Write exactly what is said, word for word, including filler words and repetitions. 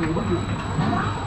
M.K.